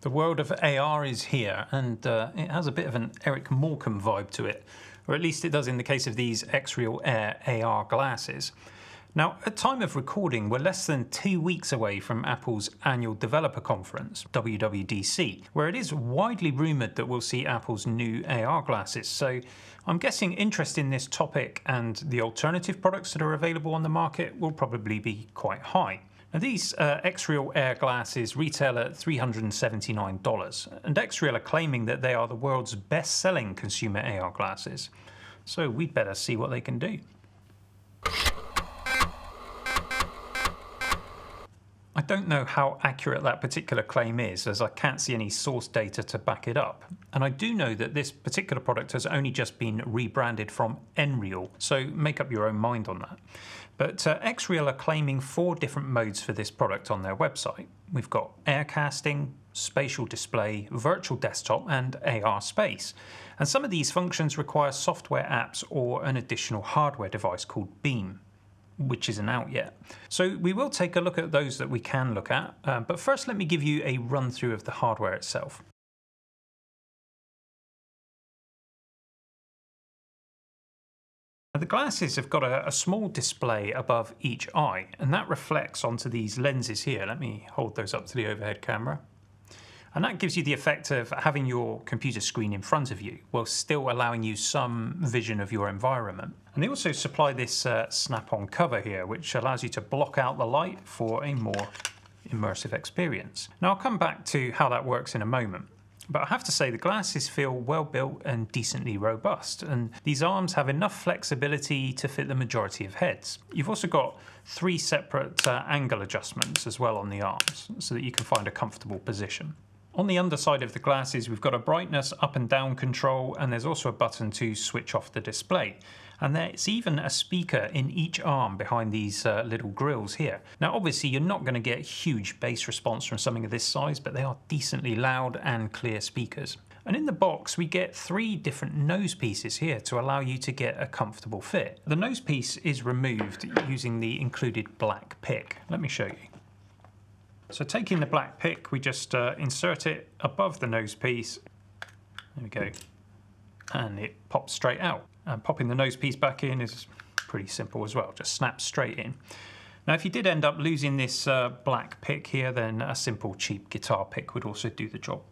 The world of AR is here, and it has a bit of an Eric Morecambe vibe to it, or at least it does in the case of these Xreal Air AR glasses. Now, at time of recording, we're less than 2 weeks away from Apple's annual developer conference, WWDC, where it is widely rumoured that we'll see Apple's new AR glasses, so I'm guessing interest in this topic and the alternative products that are available on the market will probably be quite high. Now, these Xreal Air glasses retail at $379, and Xreal are claiming that they are the world's best-selling consumer AR glasses, so we'd better see what they can do. I don't know how accurate that particular claim is, as I can't see any source data to back it up. And I do know that this particular product has only just been rebranded from Nreal, so make up your own mind on that. But Xreal are claiming 4 different modes for this product on their website. We've got Aircasting, Spatial Display, Virtual Desktop, and AR Space. And some of these functions require software apps or an additional hardware device called Beam, which isn't out yet. So we will take a look at those that we can look at, but first let me give you a run through of the hardware itself. Now, the glasses have got a small display above each eye, and that reflects onto these lenses here. Let me hold those up to the overhead camera. And that gives you the effect of having your computer screen in front of you, while still allowing you some vision of your environment. And they also supply this snap-on cover here, which allows you to block out the light for a more immersive experience. Now, I'll come back to how that works in a moment, but I have to say the glasses feel well-built and decently robust, and these arms have enough flexibility to fit the majority of heads. You've also got 3 separate angle adjustments as well on the arms, so that you can find a comfortable position. On the underside of the glasses, we've got a brightness up and down control, and there's also a button to switch off the display. And there's even a speaker in each arm behind these little grills here. Now, obviously, you're not going to get huge bass response from something of this size, but they are decently loud and clear speakers. And in the box, we get 3 different nose pieces here to allow you to get a comfortable fit. The nose piece is removed using the included black pick. Let me show you. So taking the black pick, we just insert it above the nose piece, there we go, and it pops straight out. And popping the nose piece back in is pretty simple as well, just snaps straight in. Now, if you did end up losing this black pick here, then a simple cheap guitar pick would also do the job.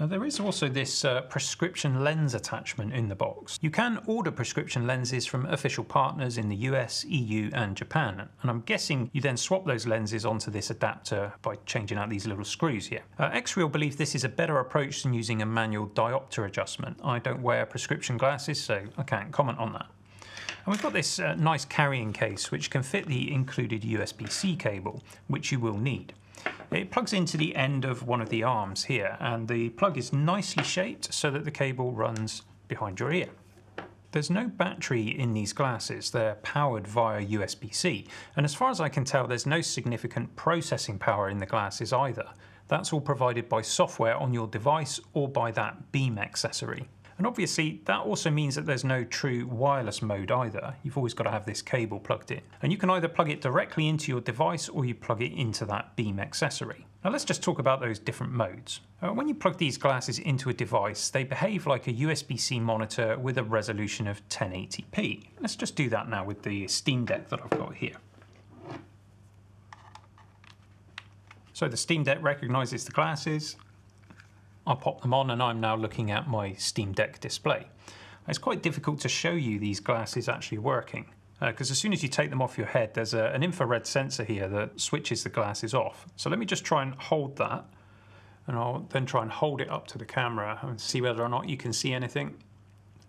Now, there is also this prescription lens attachment in the box. You can order prescription lenses from official partners in the US, EU and Japan, and I'm guessing you then swap those lenses onto this adapter by changing out these little screws here. Xreal believe this is a better approach than using a manual diopter adjustment. I don't wear prescription glasses, so I can't comment on that. And we've got this nice carrying case which can fit the included USB-C cable, which you will need. It plugs into the end of one of the arms here, and the plug is nicely shaped so that the cable runs behind your ear. There's no battery in these glasses, they're powered via USB-C, and as far as I can tell there's no significant processing power in the glasses either. That's all provided by software on your device or by that Beam accessory. And obviously that also means that there's no true wireless mode either. You've always got to have this cable plugged in. And you can either plug it directly into your device or you plug it into that Beam accessory. Now let's just talk about those different modes. When you plug these glasses into a device, they behave like a USB-C monitor with a resolution of 1080p. Let's just do that now with the Steam Deck that I've got here. So the Steam Deck recognizes the glasses. I'll pop them on and I'm now looking at my Steam Deck display. It's quite difficult to show you these glasses actually working, because as soon as you take them off your head there's an infrared sensor here that switches the glasses off. So let me just try and hold that, and I'll then try and hold it up to the camera and see whether or not you can see anything.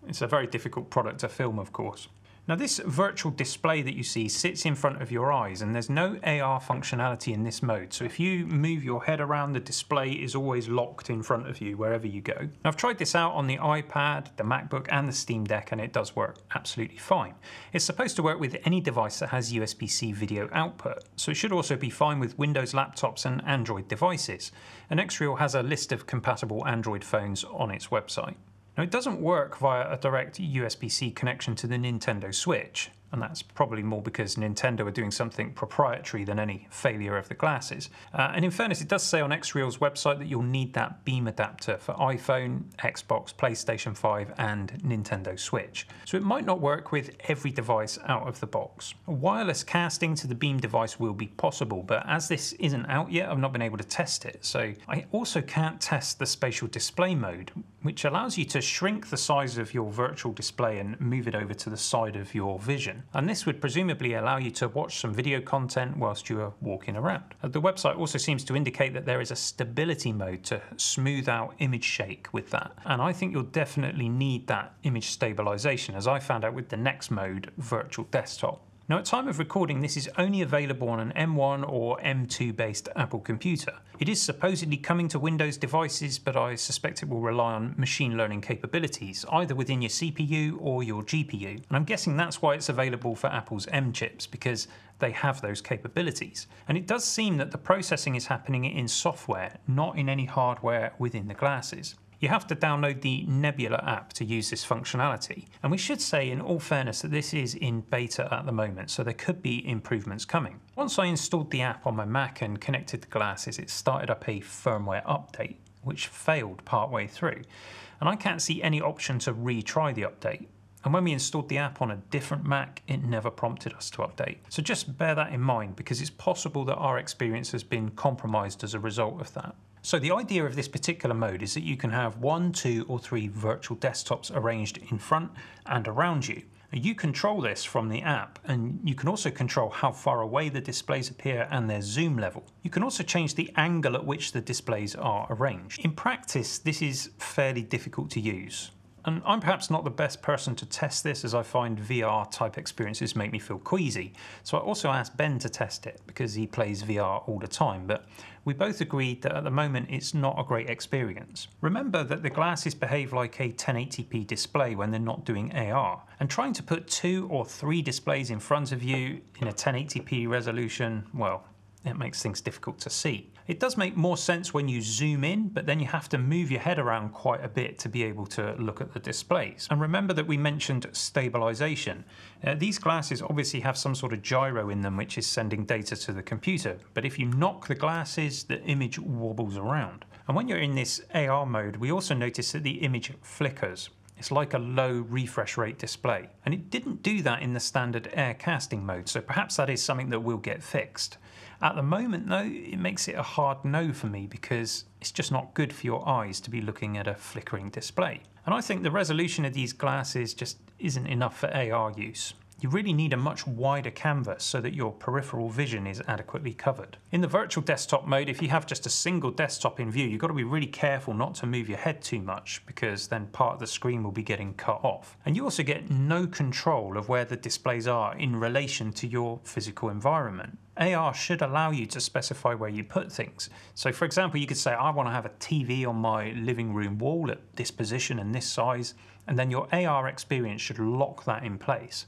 It's a very difficult product to film, of course. Now, this virtual display that you see sits in front of your eyes, and there's no AR functionality in this mode, so if you move your head around, the display is always locked in front of you wherever you go. Now, I've tried this out on the iPad, the MacBook and the Steam Deck, and it does work absolutely fine. It's supposed to work with any device that has USB-C video output, so it should also be fine with Windows laptops and Android devices, and Xreal has a list of compatible Android phones on its website. Now, it doesn't work via a direct USB-C connection to the Nintendo Switch, and that's probably more because Nintendo are doing something proprietary than any failure of the glasses. And in fairness, it does say on Xreal's website that you'll need that Beam adapter for iPhone, Xbox, PlayStation 5 and Nintendo Switch. So it might not work with every device out of the box. A wireless casting to the Beam device will be possible, but as this isn't out yet, I've not been able to test it. So I also can't test the Spatial Display mode, which allows you to shrink the size of your virtual display and move it over to the side of your vision. And this would presumably allow you to watch some video content whilst you are walking around. The website also seems to indicate that there is a stability mode to smooth out image shake with that. And I think you'll definitely need that image stabilization, as I found out with the next mode, Virtual Desktop. Now, at time of recording, this is only available on an M1 or M2 based Apple computer. It is supposedly coming to Windows devices, but I suspect it will rely on machine learning capabilities, either within your CPU or your GPU. And I'm guessing that's why it's available for Apple's M chips, because they have those capabilities. And it does seem that the processing is happening in software, not in any hardware within the glasses. You have to download the Nebula app to use this functionality. And we should say, in all fairness, that this is in beta at the moment, so there could be improvements coming. Once I installed the app on my Mac and connected the glasses, it started up a firmware update, which failed partway through. And I can't see any option to retry the update. And when we installed the app on a different Mac, it never prompted us to update. So just bear that in mind, because it's possible that our experience has been compromised as a result of that. So the idea of this particular mode is that you can have 1, 2 or 3 virtual desktops arranged in front and around you. You control this from the app, and you can also control how far away the displays appear and their zoom level. You can also change the angle at which the displays are arranged. In practice, this is fairly difficult to use. And I'm perhaps not the best person to test this, as I find VR type experiences make me feel queasy. So I also asked Ben to test it, because he plays VR all the time, but we both agreed that at the moment it's not a great experience. Remember that the glasses behave like a 1080p display when they're not doing AR, and trying to put 2 or 3 displays in front of you in a 1080p resolution, well, it makes things difficult to see. It does make more sense when you zoom in, but then you have to move your head around quite a bit to be able to look at the displays. And remember that we mentioned stabilization. These glasses obviously have some sort of gyro in them, which is sending data to the computer. But if you knock the glasses, the image wobbles around. And when you're in this AR mode, we also notice that the image flickers. It's like a low refresh rate display. And it didn't do that in the standard Aircasting mode, so perhaps that is something that will get fixed. At the moment though, it makes it a hard no for me, because it's just not good for your eyes to be looking at a flickering display. And I think the resolution of these glasses just isn't enough for AR use. You really need a much wider canvas so that your peripheral vision is adequately covered. In the virtual desktop mode, if you have just a single desktop in view, you've got to be really careful not to move your head too much, because then part of the screen will be getting cut off. And you also get no control of where the displays are in relation to your physical environment. AR should allow you to specify where you put things. So for example, you could say, I want to have a TV on my living room wall at this position and this size, and then your AR experience should lock that in place.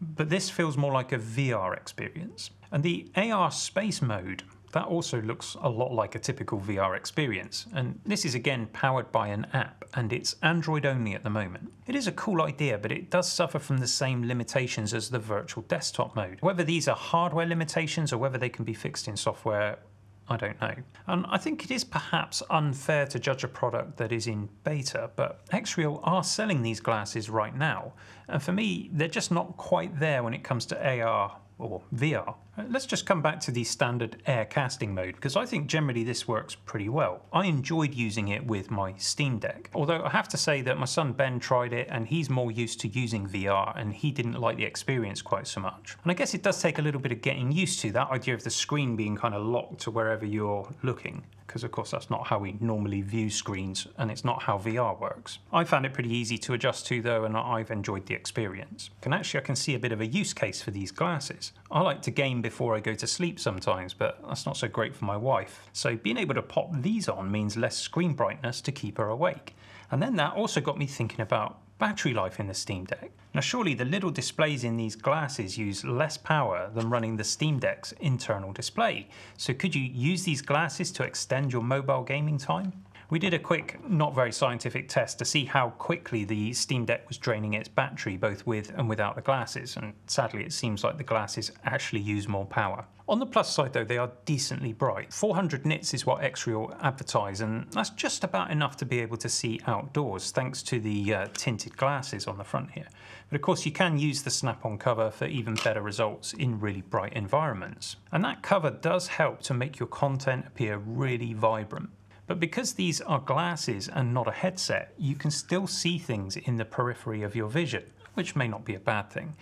But this feels more like a VR experience. And the AR Space mode, that also looks a lot like a typical VR experience. And this is again powered by an app, and it's Android only at the moment. It is a cool idea, but it does suffer from the same limitations as the virtual desktop mode. Whether these are hardware limitations or whether they can be fixed in software, I don't know. And I think it is perhaps unfair to judge a product that is in beta, but Xreal are selling these glasses right now. And for me, they're just not quite there when it comes to AR or VR. Let's just come back to the standard Aircasting mode, because I think generally this works pretty well. I enjoyed using it with my Steam Deck, although I have to say that my son Ben tried it and he's more used to using VR and he didn't like the experience quite so much. And I guess it does take a little bit of getting used to that idea of the screen being kind of locked to wherever you're looking, because of course that's not how we normally view screens and it's not how VR works. I found it pretty easy to adjust to though, and I've enjoyed the experience. And actually I can see a bit of a use case for these glasses. I like to game before I go to sleep sometimes, but that's not so great for my wife. So being able to pop these on means less screen brightness to keep her awake. And then that also got me thinking about battery life in the Steam Deck. Now surely the little displays in these glasses use less power than running the Steam Deck's internal display. So could you use these glasses to extend your mobile gaming time? We did a quick, not very scientific test to see how quickly the Steam Deck was draining its battery, both with and without the glasses, and sadly it seems like the glasses actually use more power. On the plus side though, they are decently bright. 400 nits is what Xreal advertise, and that's just about enough to be able to see outdoors, thanks to the tinted glasses on the front here. But of course you can use the snap-on cover for even better results in really bright environments. And that cover does help to make your content appear really vibrant. But because these are glasses and not a headset, you can still see things in the periphery of your vision, which may not be a bad thing.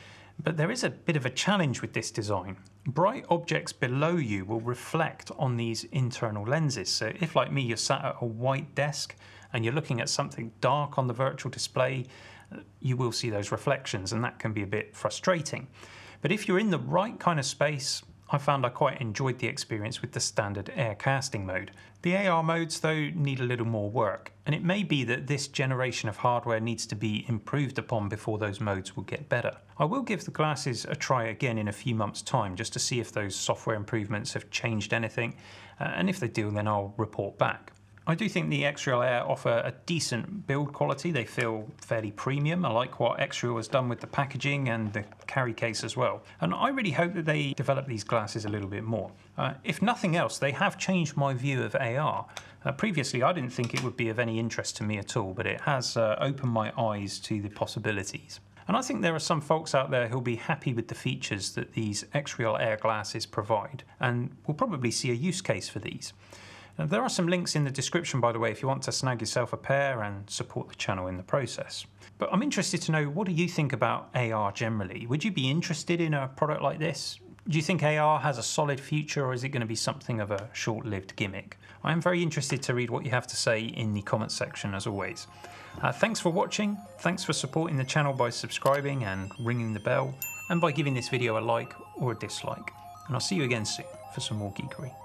But there is a bit of a challenge with this design. Bright objects below you will reflect on these internal lenses. So if, like me, you're sat at a white desk and you're looking at something dark on the virtual display, you will see those reflections, and that can be a bit frustrating. But if you're in the right kind of space, I found I quite enjoyed the experience with the standard Aircasting mode. The AR modes though need a little more work, and it may be that this generation of hardware needs to be improved upon before those modes will get better. I will give the glasses a try again in a few months' time just to see if those software improvements have changed anything, and if they do then I'll report back. I do think the Xreal Air offer a decent build quality. They feel fairly premium. I like what Xreal has done with the packaging and the carry case as well. And I really hope that they develop these glasses a little bit more. If nothing else, they have changed my view of AR. Previously, I didn't think it would be of any interest to me at all, but it has opened my eyes to the possibilities. And I think there are some folks out there who'll be happy with the features that these Xreal Air glasses provide, and will probably see a use case for these. Now, there are some links in the description, by the way, if you want to snag yourself a pair and support the channel in the process. But I'm interested to know, what do you think about AR generally? Would you be interested in a product like this? Do you think AR has a solid future, or is it going to be something of a short-lived gimmick? I am very interested to read what you have to say in the comments section as always. Thanks for watching, thanks for supporting the channel by subscribing and ringing the bell, and by giving this video a like or a dislike. And I'll see you again soon for some more geekery.